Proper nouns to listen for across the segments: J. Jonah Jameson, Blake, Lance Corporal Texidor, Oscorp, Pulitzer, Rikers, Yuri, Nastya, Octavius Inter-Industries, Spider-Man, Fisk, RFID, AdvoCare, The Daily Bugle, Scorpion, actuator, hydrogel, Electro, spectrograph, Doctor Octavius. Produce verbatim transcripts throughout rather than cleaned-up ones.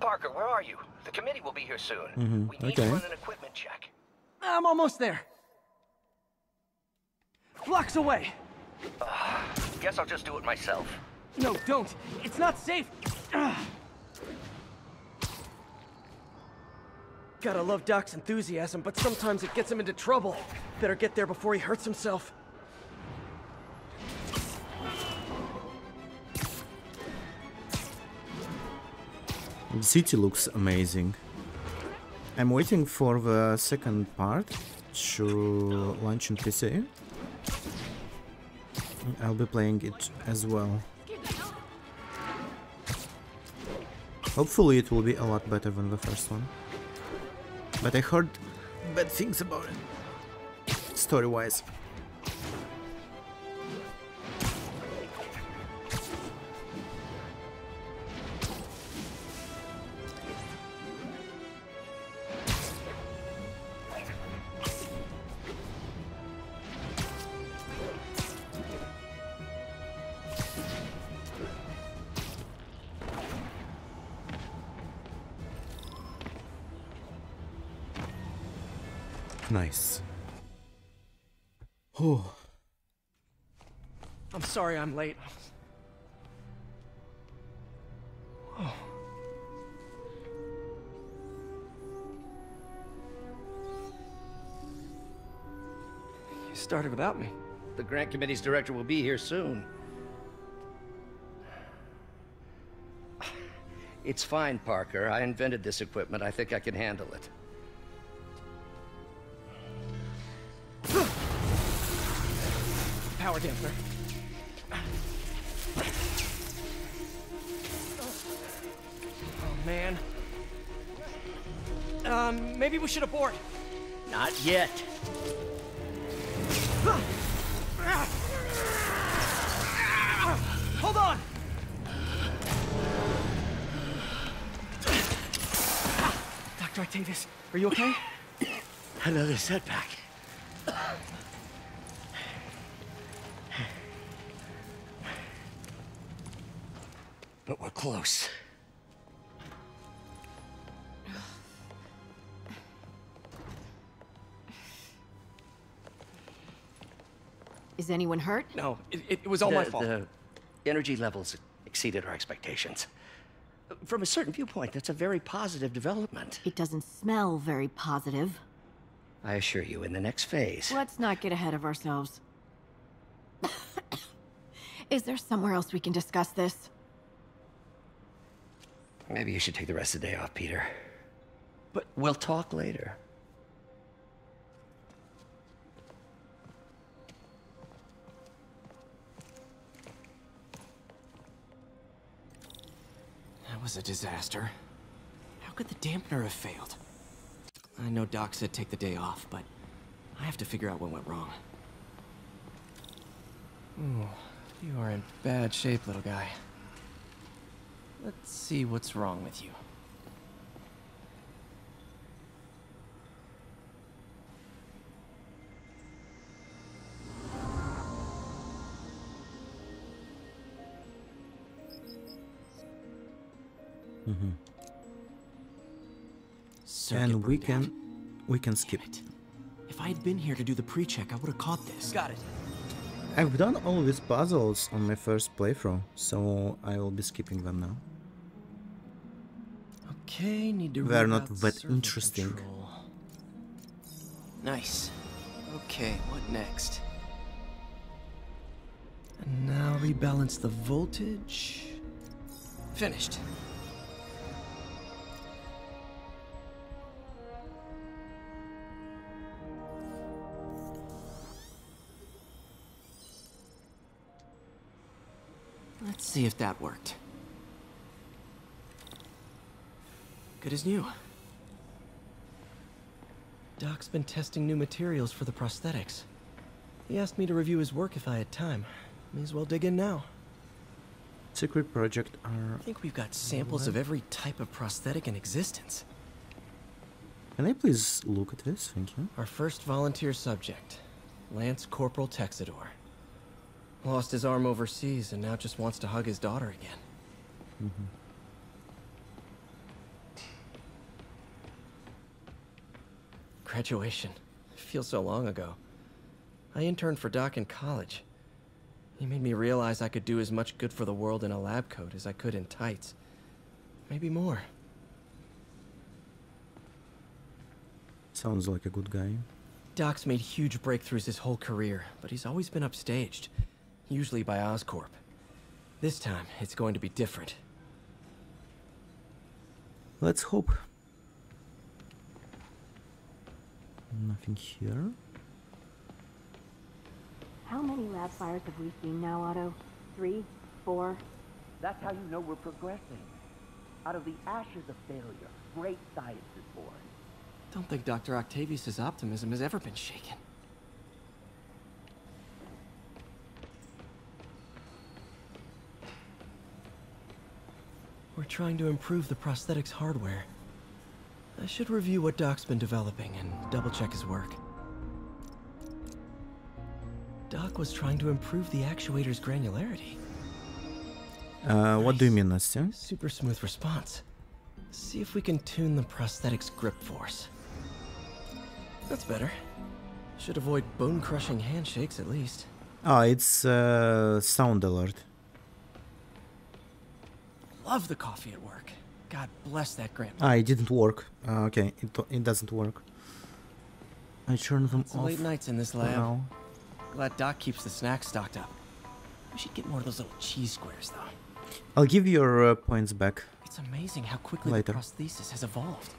Parker, where are you? The committee will be here soon. Mm-hmm. We need okay. to run an equipment check. I'm almost there. Blocks away. Uh, guess I'll just do it myself. No, don't. It's not safe. Uh. Gotta love Doc's enthusiasm, but sometimes it gets him into trouble. Better get there before he hurts himself. The city looks amazing. I'm waiting for the second part to launch on P C. I'll be playing it as well. Hopefully it will be a lot better than the first one. But I heard bad things about it, story-wise. Nice. Oh. I'm sorry I'm late. Oh. You started without me. The grant committee's director will be here soon. It's fine, Parker. I invented this equipment. I think I can handle it. Power dampener. Oh man. Um, maybe we should abort. Not yet. Hold on. Doctor Octavius, are you okay? Another setback. But we're close. Is anyone hurt? No, it, it was all the, my fault. The energy levels exceeded our expectations. From a certain viewpoint, that's a very positive development. It doesn't smell very positive. I assure you, in the next phase... Let's not get ahead of ourselves. Is there somewhere else we can discuss this? Maybe you should take the rest of the day off, Peter. But we'll talk later. That was a disaster. How could the dampener have failed? I know Doc said take the day off, but I have to figure out what went wrong. Ooh, you are in bad shape, little guy. Let's see what's wrong with you. Mm-hmm. And we can, out. we can skip it. If I had been here to do the pre-check, I would have caught this. Got it. I've done all these puzzles on my first playthrough, so I will be skipping them now. Okay, need to. They are not that interesting. Control. Nice. Okay, what next? And now rebalance the voltage. Finished. Let's see if that worked. Good as new. Doc's been testing new materials for the prosthetics. He asked me to review his work if I had time. May as well dig in now. Secret project are... I think we've got samples of every type of prosthetic in existence. Can I please look at this? Thank you. Our first volunteer subject, Lance Corporal Texidor. Lost his arm overseas and now just wants to hug his daughter again. Mm-hmm. Graduation. It feels so long ago. I interned for Doc in college. He made me realize I could do as much good for the world in a lab coat as I could in tights. Maybe more. Sounds like a good guy. Doc's made huge breakthroughs his whole career, but he's always been upstaged, usually by Oscorp. This time, it's going to be different. Let's hope. Nothing here. How many lab fires have we seen now, Otto? Three? Four? That's how you know we're progressing. Out of the ashes of failure, great science is born. Don't think Doctor Octavius's optimism has ever been shaken. We're trying to improve the prosthetics hardware. I should review what Doc's been developing and double-check his work. Doc was trying to improve the actuator's granularity. Uh, nice. What do you mean, Nastya? Super smooth response. See if we can tune the prosthetic's grip force. That's better. Should avoid bone-crushing handshakes at least. Ah, it's uh, sound alert. Love the coffee at work. God bless that grandma. Ah, it didn't work. Uh, okay, it, it doesn't work. I turned them it's off. Late nights in this lab. Now. Glad Doc keeps the snacks stocked up. We should get more of those little cheese squares, though. I'll give your uh, points back. It's amazing how quickly Later. the prosthesis has evolved.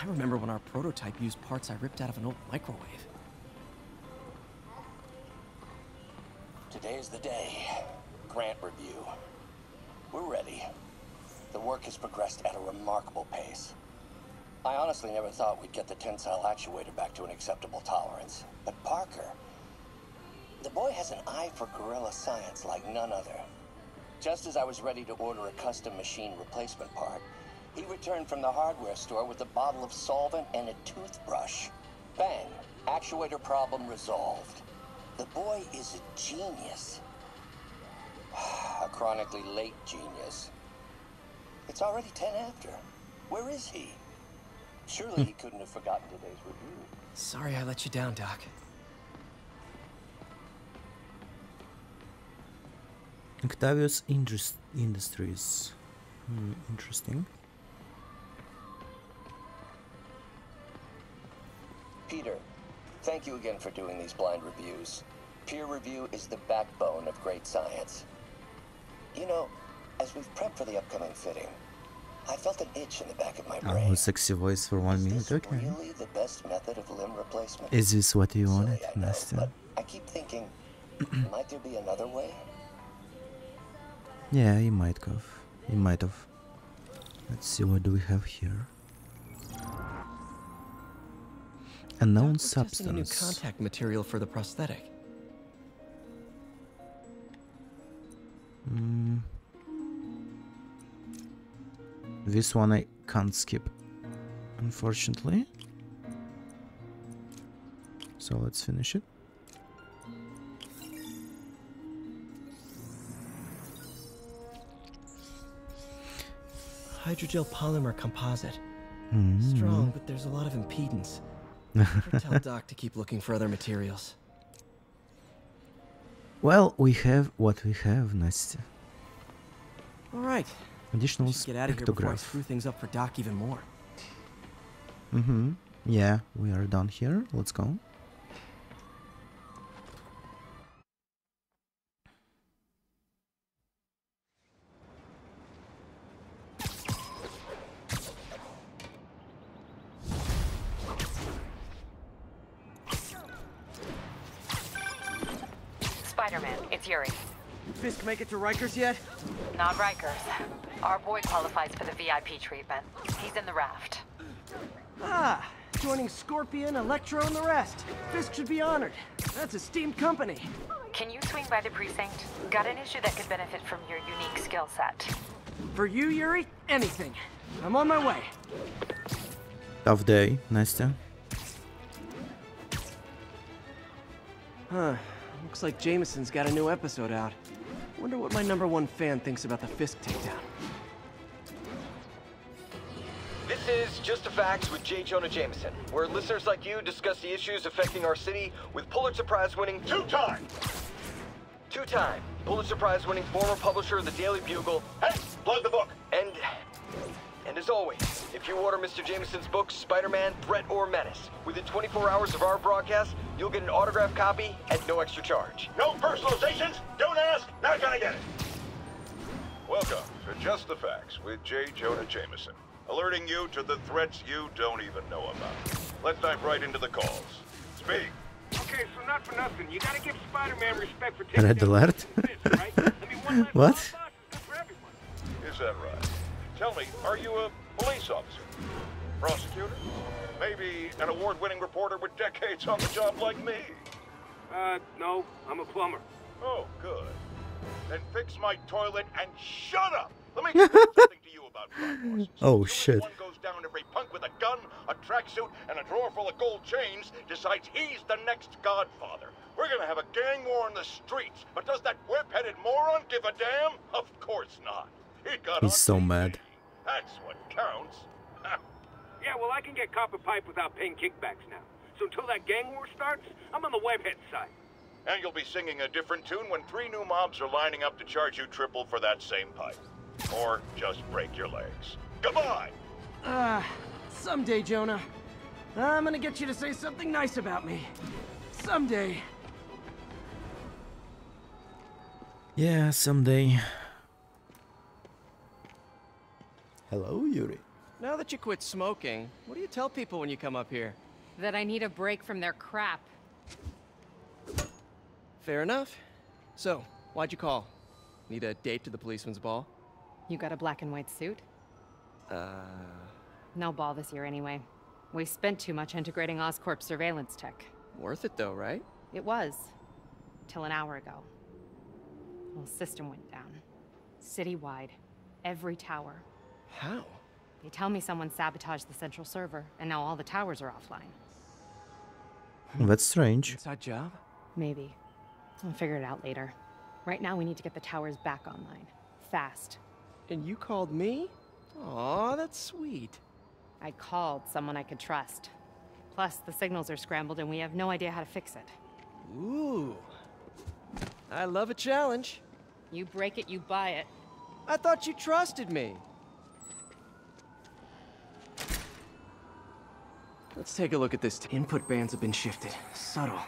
I remember when our prototype used parts I ripped out of an old microwave. Today's the day. Grant review. We're ready. The work has progressed at a remarkable pace. I honestly never thought we'd get the tensile actuator back to an acceptable tolerance. But Parker, the boy has an eye for guerrilla science like none other. Just as I was ready to order a custom machine replacement part, he returned from the hardware store with a bottle of solvent and a toothbrush. Bang! Actuator problem resolved. The boy is a genius. A chronically late genius. It's already ten after. Where is he? Surely he couldn't have forgotten today's review. Sorry I let you down, Doc. Octavius Industries. Hmm, interesting. Peter, thank you again for doing these blind reviews. Peer review is the backbone of great science. You know, as we've prepped for the upcoming fitting, I felt an itch in the back of my brain. Oh, sexy voice for one minute, okay. Is this really the best method of limb replacement? Is this what you wanted, Nastya? I keep thinking, might there be another way? Yeah, he might have. He might have. Let's see, what do we have here? Unknown substance. Testing a new contact material for the prosthetic. Mm. This one I can't skip, unfortunately. So let's finish it. Hydrogel polymer composite. Mm-hmm. Strong, but there's a lot of impedance. Tell Doc to keep looking for other materials. Well, we have what we have, Nastya. All right. Additional spectrograph. Get out of here before I screw things up for Doc even more. Mm-hmm. Yeah, we are done here. Let's go. Spider-Man, it's Yuri. Did Fisk make it to Rikers yet? Not Rikers. Our boy qualifies for the V I P treatment. He's in the raft. Ah, joining Scorpion, Electro, and the rest. Fisk should be honored. That's esteemed company. Can you swing by the precinct? Got an issue that could benefit from your unique skill set. For you, Yuri, anything. I'm on my way. Tough day, Nastya. Huh. Looks like Jameson's got a new episode out. Wonder what my number one fan thinks about the Fisk takedown. This is Just the Facts with J. Jonah Jameson, where listeners like you discuss the issues affecting our city with Pulitzer Prize-winning two-time, two-time Pulitzer Prize-winning former publisher of The Daily Bugle. Hey, plug the book. And, and as always, if you order Mister Jameson's book, Spider-Man, Threat or Menace, within twenty-four hours of our broadcast, you'll get an autographed copy at no extra charge. No personalizations. Don't ask. Not gonna get it. Welcome to Just the Facts with J. Jonah Jameson. Alerting you to the threats you don't even know about. Let's dive right into the calls. Speak. Okay, so not for nothing. You gotta give Spider-Man respect for taking that alert. Right? I mean, one what? For is that right? Tell me, are you a police officer? Prosecutor? Maybe an award-winning reporter with decades on the job like me? Uh, no. I'm a plumber. Oh, good. Then fix my toilet and shut up! Let me explain something to you about crime. Oh shit. One goes down, every punk with a gun, a tracksuit, and a drawer full of gold chains decides he's the next godfather. We're gonna have a gang war in the streets, but does that whip-headed moron give a damn? Of course not. It got he's so T V. Mad. That's what counts. Yeah, well, I can get copper pipe without paying kickbacks now. So until that gang war starts, I'm on the webhead side. And you'll be singing a different tune when three new mobs are lining up to charge you triple for that same pipe. Or just break your legs. Goodbye! Ah, uh, someday, Jonah. I'm gonna get you to say something nice about me. Someday. Yeah, someday. Hello, Yuri. Now that you quit smoking, what do you tell people when you come up here? That I need a break from their crap. Fair enough. So, why'd you call? Need a date to the policeman's ball? You got a black and white suit? Uh... No ball this year anyway. We spent too much integrating Oscorp surveillance tech. Worth it though, right? It was. Till an hour ago. The whole system went down. Citywide. Every tower. How? They tell me someone sabotaged the central server, and now all the towers are offline. That's strange. Inside job? Maybe. I'll figure it out later. Right now we need to get the towers back online. Fast. And you called me? Aw, that's sweet. I called someone I could trust. Plus, the signals are scrambled and we have no idea how to fix it. Ooh. I love a challenge. You break it, you buy it. I thought you trusted me. Let's take a look at this. Input bands have been shifted. Subtle.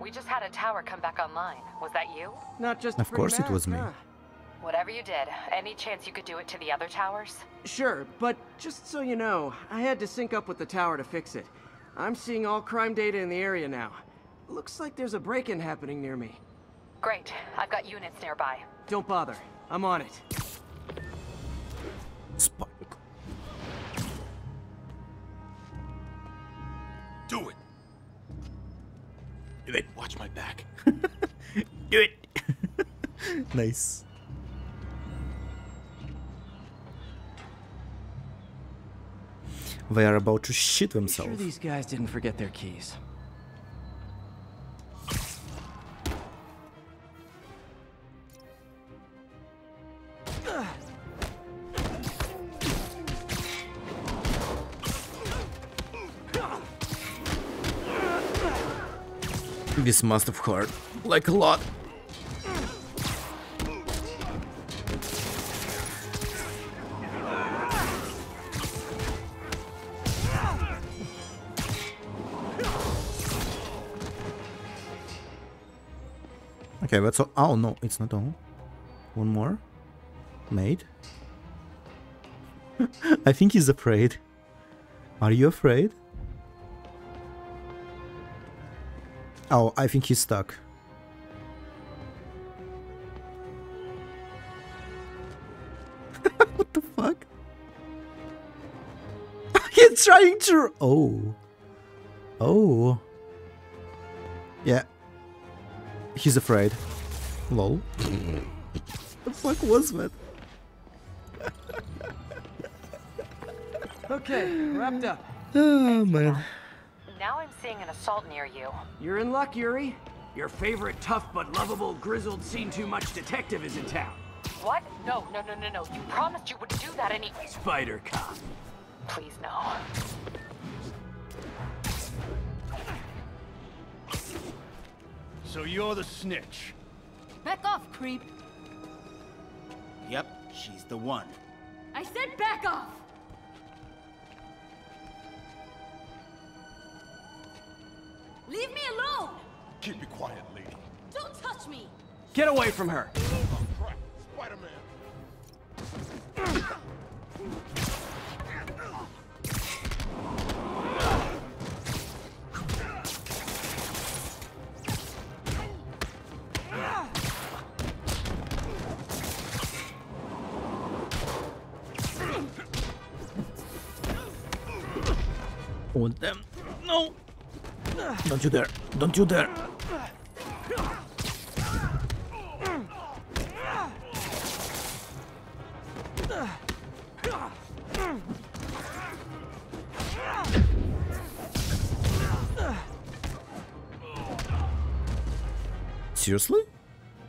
We just had a tower come back online. Was that you? Not just of course it was me. Whatever you did, any chance you could do it to the other towers? Sure, but just so you know, I had to sync up with the tower to fix it. I'm seeing all crime data in the area now. Looks like there's a break-in happening near me. Great. I've got units nearby. Don't bother. I'm on it. Spike. Do it. Then watch my back. Do it. Nice. They are about to shit themselves. I'm sure these guys didn't forget their keys. This must have hurt, like a lot. Okay, that's all. Oh no, it's not all. One more. Mate. I think he's afraid. Are you afraid? Oh, I think he's stuck. What the fuck? He's trying to... Oh. Oh. Yeah. He's afraid. Lol. The fuck was that? Okay, wrapped up. Oh man. Now I'm seeing an assault near you. You're in luck, Yuri. Your favorite tough but lovable, grizzled, seen-too-much detective is in town. What? No, no, no, no, no. You promised you wouldn't do that anyway. Spider cop. Please, no. So you're the snitch. Back off, creep. Yep, she's the one. I said back off! Leave me alone! Keep it quiet, lady. Don't touch me! Get away from her! Oh, crap. Spider-Man! I want them. No! Don't you dare. Don't you dare. Seriously?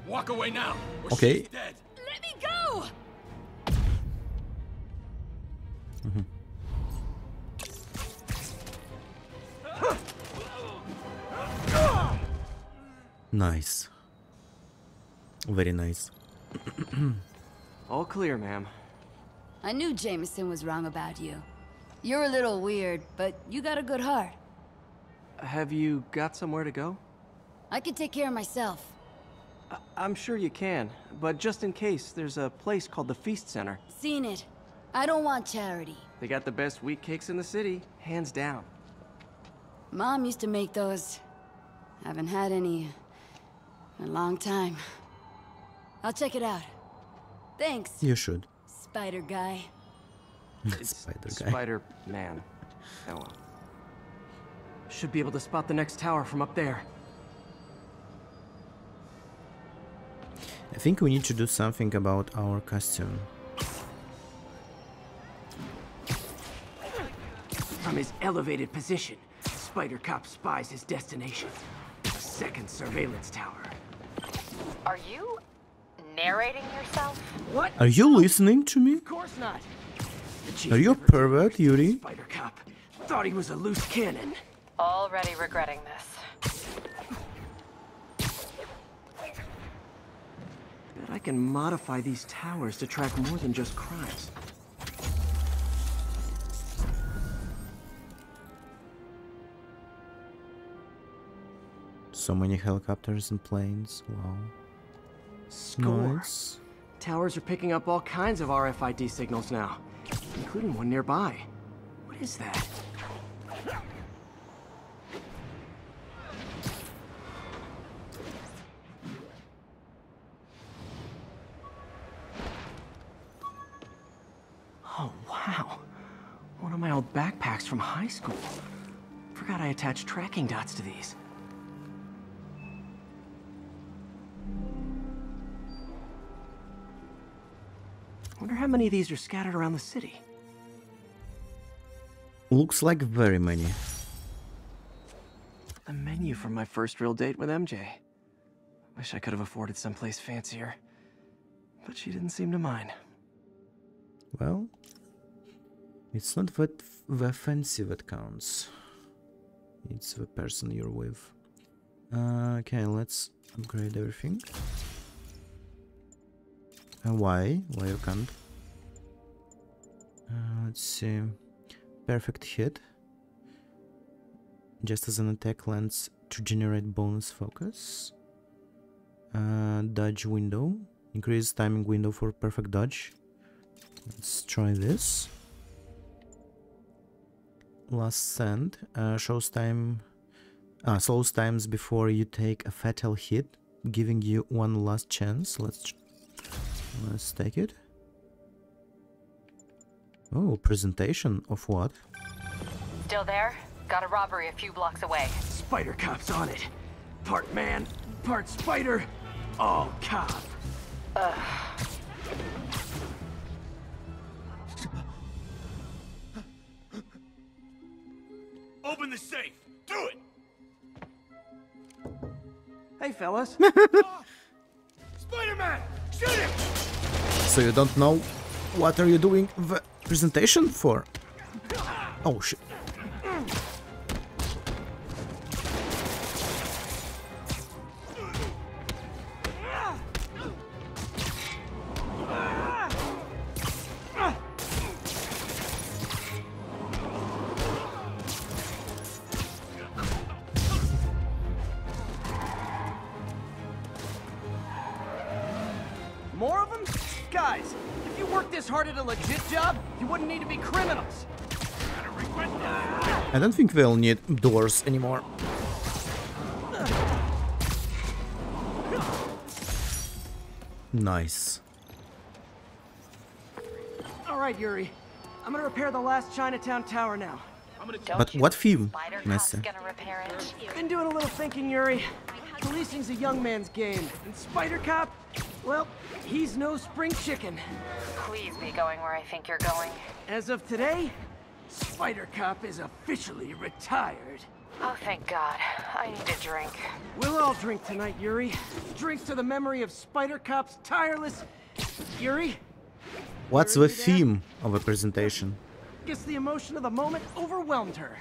Walk away now. Okay. She's dead. Let me go. Mm-hmm. Nice. Very nice. All clear, ma'am. I knew Jameson was wrong about you. You're a little weird, but you got a good heart. Have you got somewhere to go? I can take care of myself. I I'm sure you can, but just in case, there's a place called the Feast Center. Seen it. I don't want charity. They got the best wheat cakes in the city, hands down. Mom used to make those. Haven't had any... a long time. I'll check it out. Thanks. You should. Spider guy. Spider guy. Spider-Man. Oh well. Should be able to spot the next tower from up there. I think we need to do something about our costume. From his elevated position, Spider Cop spies his destination. A second surveillance tower. Are you narrating yourself? What? Are you listening to me? Of course not. Are you a pervert, Yuri? Spider Cop thought he was a loose cannon. Already regretting this. Bet I can modify these towers to track more than just crimes. So many helicopters and planes. Wow. Score. Nice. Towers are picking up all kinds of R F I D signals now, including one nearby. What is that? Oh, wow. One of my old backpacks from high school. Forgot I attached tracking dots to these. I wonder how many of these are scattered around the city. Looks like very many. The menu from my first real date with M J. Wish I could have afforded someplace fancier, but she didn't seem to mind. Well, it's not that the fancy that counts. It's the person you're with. Uh, okay, let's upgrade everything. Why? Why you can't? Uh, let's see. Perfect hit. Just as an attack lens to generate bonus focus. Uh, dodge window. Increase timing window for perfect dodge. Let's try this. Last stand. Uh, shows time. Uh, slows times before you take a fatal hit, giving you one last chance. Let's. Let's take it. Oh, presentation of what? Still there? Got a robbery a few blocks away. Spider Cop's on it. Part man, part spider, all cop. Ugh. Open the safe. Do it. Hey, fellas. uh, Spider-Man, shoot him. So you don't know what are you doing the presentation for? Oh shit. I don't think they'll need doors anymore. Nice. All right, Yuri. I'm gonna repair the last Chinatown tower now. But what theme? Nastya. Been doing a little thinking, Yuri. Policing's a young man's game, and Spider Cop, well, he's no spring chicken. Please be going where I think you're going. As of today, Spider Cop is officially retired. Oh, thank God. I need a drink. We'll all drink tonight, Yuri. Drinks to the memory of Spider Cop's tireless... Yuri? What's Yuri the theme there? Of a presentation? Guess the emotion of the moment overwhelmed her.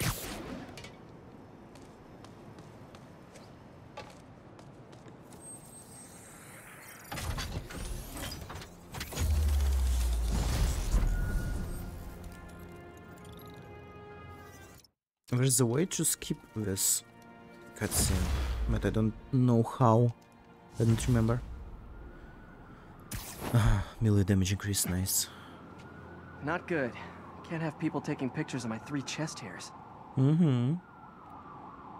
There's a way to skip this cutscene, but I don't know how. I don't remember. Ah, melee damage increase, nice. Not good. Can't have people taking pictures of my three chest hairs. Mm-hmm.